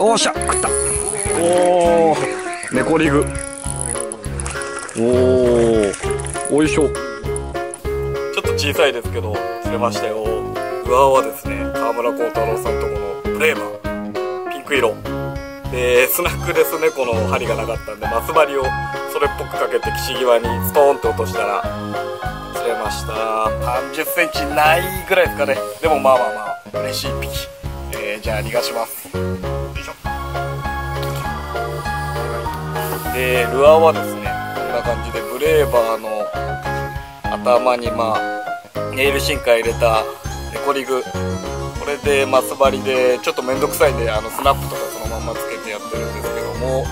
おっしゃ食った。おおネコリグ、おおおいしょ。ちょっと小さいですけど釣れましたよ。グアはですね、川村光太郎さんとこのブレーマーピンク色で、スナックレス猫の針がなかったんでマス針をそれっぽくかけて岸際にストーンと落としたら釣れました。30センチないぐらいですかね。でもまあまあまあ嬉しい匹。じゃあ逃がします。よいしょ。でルアーはですねこんな感じでブレーバーの頭にまあネイル進化入れたネコリグ、これでマス針でちょっと面倒くさいんでスナップとかそのまんまつけてやってるんですけども、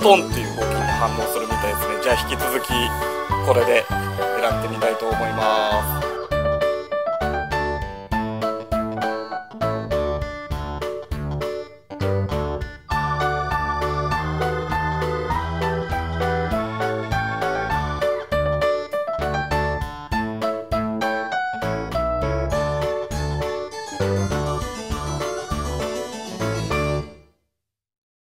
ストンっていう動きに反応するみたいですね。じゃあ引き続きこれで狙ってみたいと思います。